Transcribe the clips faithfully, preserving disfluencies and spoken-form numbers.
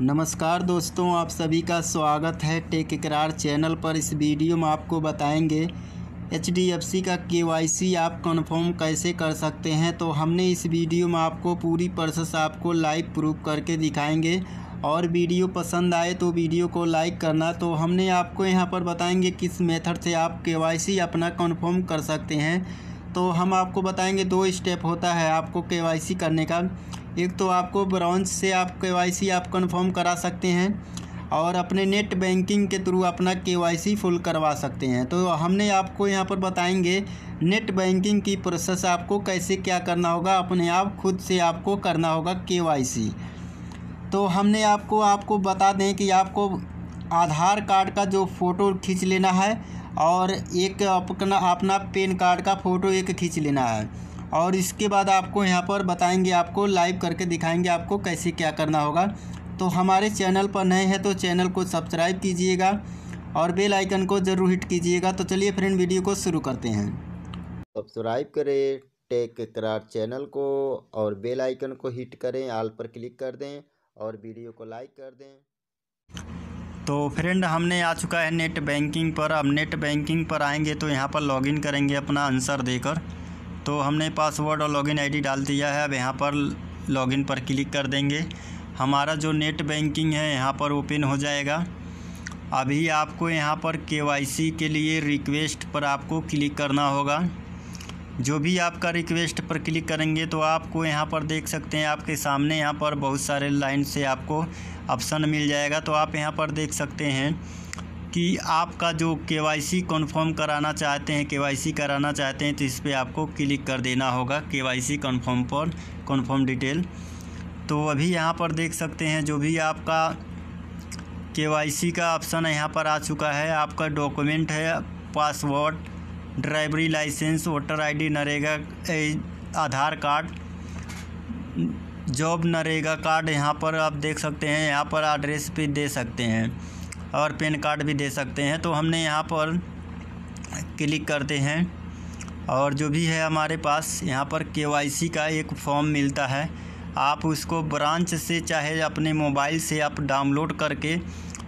नमस्कार दोस्तों, आप सभी का स्वागत है टेक इकरार चैनल पर। इस वीडियो में आपको बताएंगे एच डी एफ सी का के वाई सी आप कन्फर्म कैसे कर सकते हैं। तो हमने इस वीडियो में आपको पूरी प्रोसेस आपको लाइव प्रूफ करके दिखाएंगे। और वीडियो पसंद आए तो वीडियो को लाइक करना। तो हमने आपको यहां पर बताएंगे किस मेथड से आप के वाई सी अपना कन्फर्म कर सकते हैं। तो हम आपको बताएंगे दो स्टेप होता है आपको के वाई सी करने का। एक तो आपको ब्रांच से आप के वाई सी आप कन्फर्म करा सकते हैं और अपने नेट बैंकिंग के थ्रू अपना के वाई सी फुल करवा सकते हैं। तो हमने आपको यहाँ पर बताएंगे नेट बैंकिंग की प्रोसेस आपको कैसे क्या करना होगा, अपने आप खुद से आपको करना होगा के वाई सी। तो हमने आपको आपको बता दें कि आपको आधार कार्ड का जो फ़ोटो खींच लेना है और एक अपना अपना पैन कार्ड का फ़ोटो एक खींच लेना है। और इसके बाद आपको यहाँ पर बताएंगे, आपको लाइव करके दिखाएंगे आपको कैसे क्या करना होगा। तो हमारे चैनल पर नए हैं तो चैनल को सब्सक्राइब कीजिएगा और बेल आइकन को ज़रूर हिट कीजिएगा। तो चलिए फ्रेंड, वीडियो को शुरू करते हैं। सब्सक्राइब करें टेक इकरार चैनल को और बेल आइकन को हिट करें, ऑल पर क्लिक कर दें और वीडियो को लाइक कर दें। तो फ्रेंड, हमने आ चुका है नेट बैंकिंग पर। अब नेट बैंकिंग पर आएँगे तो यहाँ पर लॉगिन करेंगे अपना आंसर देकर। तो हमने पासवर्ड और लॉगिन आईडी डाल दिया है। अब यहाँ पर लॉगिन पर क्लिक कर देंगे। हमारा जो नेट बैंकिंग है यहाँ पर ओपन हो जाएगा। अभी आपको यहाँ पर के वाई सी के लिए रिक्वेस्ट पर आपको क्लिक करना होगा। जो भी आपका रिक्वेस्ट पर क्लिक करेंगे तो आपको यहाँ पर देख सकते हैं, आपके सामने यहाँ पर बहुत सारे लाइन से आपको ऑप्शन मिल जाएगा। तो आप यहाँ पर देख सकते हैं कि आपका जो के वाई सी कन्फर्म कराना चाहते हैं के वाई सी कराना चाहते हैं तो इस पर आपको क्लिक कर देना होगा के वाई सी कन्फर्म पर, कन्फर्म डिटेल। तो अभी यहाँ पर देख सकते हैं जो भी आपका के वाई सी का ऑप्शन यहाँ पर आ चुका है। आपका डॉक्यूमेंट है, password, driving licence, voter ID, NREGA, Aadhaar card, job NREGA card. यहाँ पर आप देख सकते हैं, यहाँ पर एड्रेस भी दे सकते हैं और पैन कार्ड भी दे सकते हैं। तो हमने यहाँ पर क्लिक करते हैं और जो भी है हमारे पास यहाँ पर के वाई सी का एक फॉर्म मिलता है। आप उसको ब्रांच से चाहे अपने मोबाइल से आप डाउनलोड करके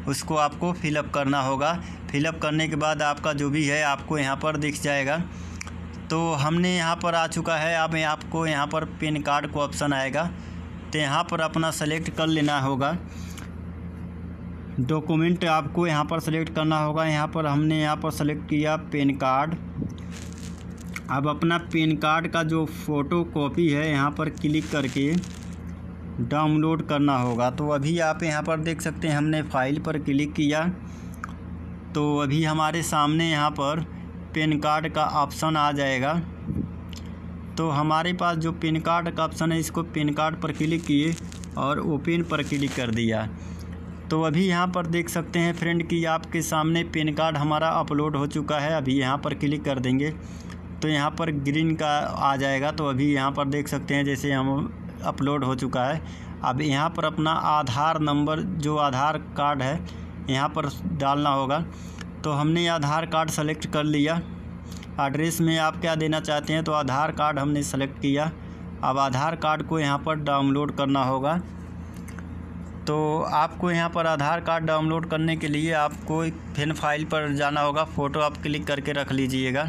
उसको आपको फिलअप करना होगा। फिलअप करने के बाद आपका जो भी है आपको यहाँ पर दिख जाएगा। तो हमने यहाँ पर आ चुका है। अब आपको यहाँ पर पैन कार्ड को ऑप्शन आएगा तो यहाँ पर अपना सेलेक्ट कर लेना होगा। डॉक्यूमेंट आपको यहाँ पर सेलेक्ट करना होगा। यहाँ पर हमने यहाँ पर सेलेक्ट किया पैन कार्ड। अब अपना पैन कार्ड का जो फ़ोटो कॉपी है यहाँ पर क्लिक करके डाउनलोड करना होगा। तो अभी आप यहाँ पर देख सकते हैं, हमने फाइल पर क्लिक किया तो अभी हमारे सामने यहाँ पर पैन कार्ड का ऑप्शन आ जाएगा। तो हमारे पास जो पैन कार्ड का ऑप्शन है इसको पैन कार्ड पर क्लिक किए और ओपन पर क्लिक कर दिया। तो अभी यहाँ पर देख सकते हैं फ्रेंड कि आपके सामने पैन कार्ड हमारा अपलोड हो चुका है। अभी यहाँ पर क्लिक कर देंगे तो यहाँ पर ग्रीन का आ जाएगा। तो अभी यहाँ पर देख सकते हैं जैसे हम अपलोड हो चुका है। अब यहाँ पर अपना आधार नंबर जो आधार कार्ड है यहाँ पर डालना होगा। तो हमने आधार कार्ड सेलेक्ट कर लिया। एड्रेस में आप क्या देना चाहते हैं तो आधार कार्ड हमने सेलेक्ट किया। अब आधार कार्ड को यहाँ पर डाउनलोड करना होगा। तो आपको यहाँ पर आधार कार्ड डाउनलोड करने के लिए आपको फिर फाइल पर जाना होगा, फ़ोटो आप क्लिक करके रख लीजिएगा।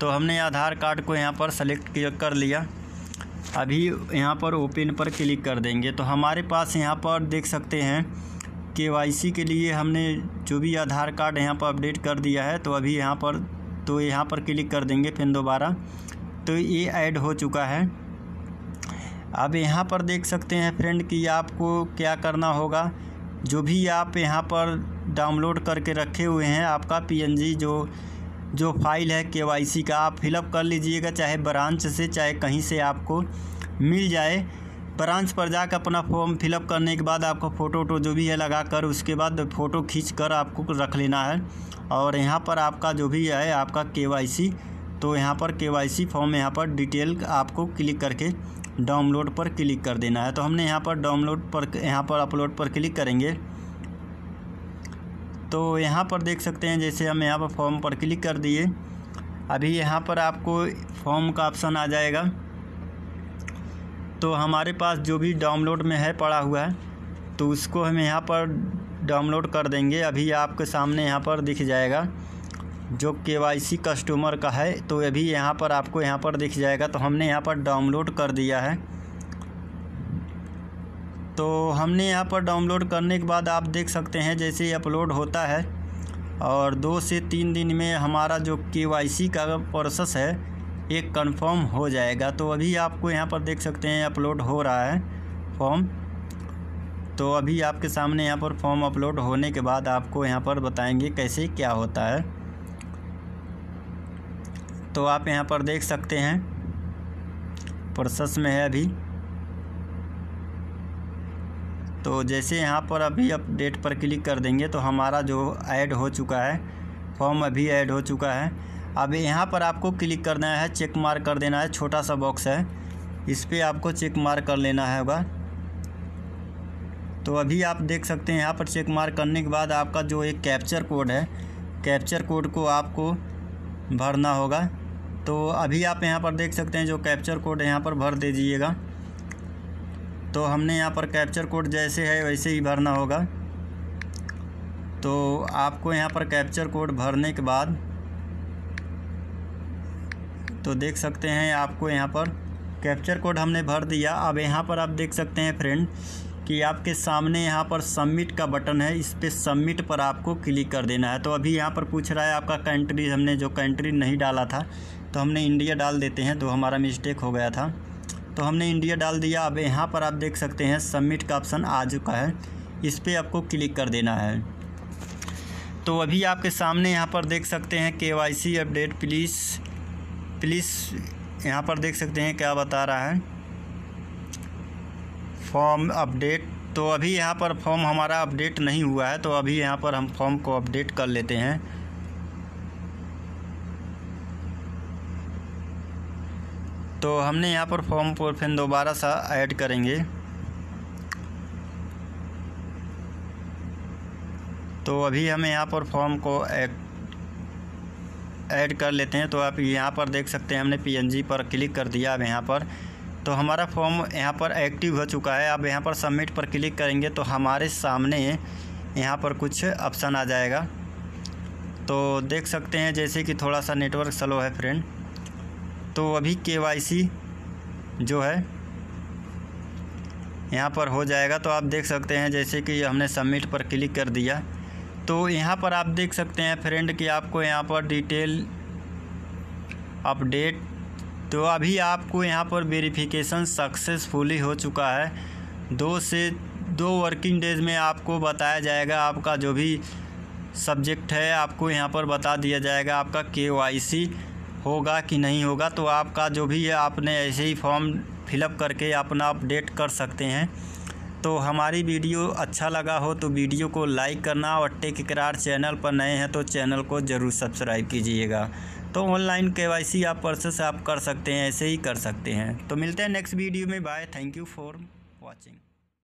तो हमने आधार कार्ड को यहाँ पर सेलेक्ट कर लिया। अभी यहाँ पर ओपन पर क्लिक कर देंगे तो हमारे पास यहाँ पर देख सकते हैं के वाई सी के लिए हमने जो भी आधार कार्ड यहाँ पर अपडेट कर दिया है। तो अभी यहाँ पर तो यहाँ पर क्लिक कर देंगे फिर दोबारा, तो ये ऐड हो चुका है। अब यहाँ पर देख सकते हैं फ्रेंड कि आपको क्या करना होगा, जो भी आप यहाँ पर डाउनलोड करके रखे हुए हैं आपका पी एन जी जो जो फाइल है के वाई सी का आप फिलअप कर लीजिएगा। चाहे ब्रांच से चाहे कहीं से आपको मिल जाए। ब्रांच पर जाकर अपना फॉर्म फिलअप करने के बाद आपको फ़ोटो वोटो जो भी है लगा कर उसके बाद फ़ोटो खींच कर आपको रख लेना है। और यहाँ पर आपका जो भी है आपका के वाई सी, तो यहाँ पर के वाई सी फॉर्म यहाँ पर डिटेल आपको क्लिक करके डाउनलोड पर क्लिक कर देना है। तो हमने यहाँ पर डाउनलोड पर यहाँ पर अपलोड पर क्लिक करेंगे तो यहाँ पर देख सकते हैं जैसे हम यहाँ पर फॉर्म पर क्लिक कर दिए। अभी यहाँ पर आपको फॉर्म का ऑप्शन आ जाएगा। तो हमारे पास जो भी डाउनलोड में है पड़ा हुआ है तो उसको हम यहाँ पर डाउनलोड कर देंगे। अभी आपके सामने यहाँ पर दिख जाएगा जो केवाईसी कस्टमर का है, तो अभी यहाँ पर आपको यहाँ पर दिख जाएगा। तो हमने यहाँ पर डाउनलोड कर दिया है। तो हमने यहाँ पर डाउनलोड करने के बाद आप देख सकते हैं जैसे ही अपलोड होता है और दो से तीन दिन में हमारा जो केवाईसी का प्रोसेस है एक कंफर्म हो जाएगा। तो अभी आपको यहाँ पर देख सकते हैं अपलोड हो रहा है फॉर्म। तो अभी आपके सामने यहाँ पर फॉर्म अपलोड होने के बाद आपको यहाँ पर बताएंगे कैसे क्या होता है। तो आप यहाँ पर देख सकते हैं प्रोसेस में है अभी। तो जैसे यहाँ पर अभी अपडेट पर क्लिक कर देंगे तो हमारा जो ऐड हो चुका है फॉर्म अभी ऐड हो चुका है। अब यहाँ पर आपको क्लिक करना है, चेक मार्क कर देना है, छोटा सा बॉक्स है इस पर आपको चेक मार्क कर लेना है होगा। तो अभी आप देख सकते हैं यहाँ पर चेक मार्क करने के बाद आपका जो एक कैप्चर कोड है कैप्चर कोड को आपको भरना होगा। तो अभी आप यहाँ पर देख सकते हैं जो कैप्चर कोड है यहाँ पर भर दीजिएगा। तो हमने यहाँ पर कैप्चर कोड जैसे है वैसे ही भरना होगा। तो आपको यहाँ पर कैप्चर कोड भरने के बाद तो देख सकते हैं आपको यहाँ पर कैप्चर कोड हमने भर दिया। अब यहाँ पर आप देख सकते हैं फ्रेंड कि आपके सामने यहाँ पर सबमिट का बटन है, इस पर सबमिट पर आपको क्लिक कर देना है। तो अभी यहाँ पर पूछ रहा है आपका कंट्री, हमने जो कंट्री नहीं डाला था तो हमने इंडिया डाल देते हैं, तो हमारा मिस्टेक हो गया था तो हमने इंडिया डाल दिया। अब यहाँ पर आप देख सकते हैं सबमिट का ऑप्शन आ चुका है, इस पर आपको क्लिक कर देना है। तो अभी आपके सामने यहाँ पर देख सकते हैं केवाईसी अपडेट प्लीज़ प्लीज़ यहाँ पर देख सकते हैं क्या बता रहा है फॉर्म अपडेट। तो अभी यहाँ पर फॉर्म हमारा अपडेट नहीं हुआ है, तो अभी यहाँ पर हम फॉर्म को अपडेट कर लेते हैं। तो हमने यहाँ पर फॉर्म पर फिर दोबारा सा ऐड करेंगे। तो अभी हमें यहाँ पर फॉर्म को ऐड कर लेते हैं। तो आप यहाँ पर देख सकते हैं हमने पीएनजी पर क्लिक कर दिया। अब यहाँ पर तो हमारा फॉर्म यहाँ पर एक्टिव हो चुका है। अब यहाँ पर सबमिट पर क्लिक करेंगे तो हमारे सामने यहाँ पर कुछ ऑप्शन आ जाएगा। तो देख सकते हैं जैसे कि थोड़ा सा नेटवर्क स्लो है फ्रेंड। तो अभी केवाईसी जो है यहाँ पर हो जाएगा। तो आप देख सकते हैं जैसे कि हमने सबमिट पर क्लिक कर दिया। तो यहाँ पर आप देख सकते हैं फ्रेंड कि आपको यहाँ पर डिटेल अपडेट। तो अभी आपको यहाँ पर वेरिफिकेशन सक्सेसफुली हो चुका है। दो से दो वर्किंग डेज में आपको बताया जाएगा, आपका जो भी सब्जेक्ट है आपको यहाँ पर बता दिया जाएगा आपका केवाईसी होगा कि नहीं होगा। तो आपका जो भी है आपने ऐसे ही फॉर्म फिलअप करके अपना अपडेट कर सकते हैं। तो हमारी वीडियो अच्छा लगा हो तो वीडियो को लाइक करना और टेक इकरार चैनल पर नए हैं तो चैनल को ज़रूर सब्सक्राइब कीजिएगा। तो ऑनलाइन केवाईसी आप प्रोसेस आप कर सकते हैं, ऐसे ही कर सकते हैं। तो मिलते हैं नेक्स्ट वीडियो में। Bye, thank you for watching.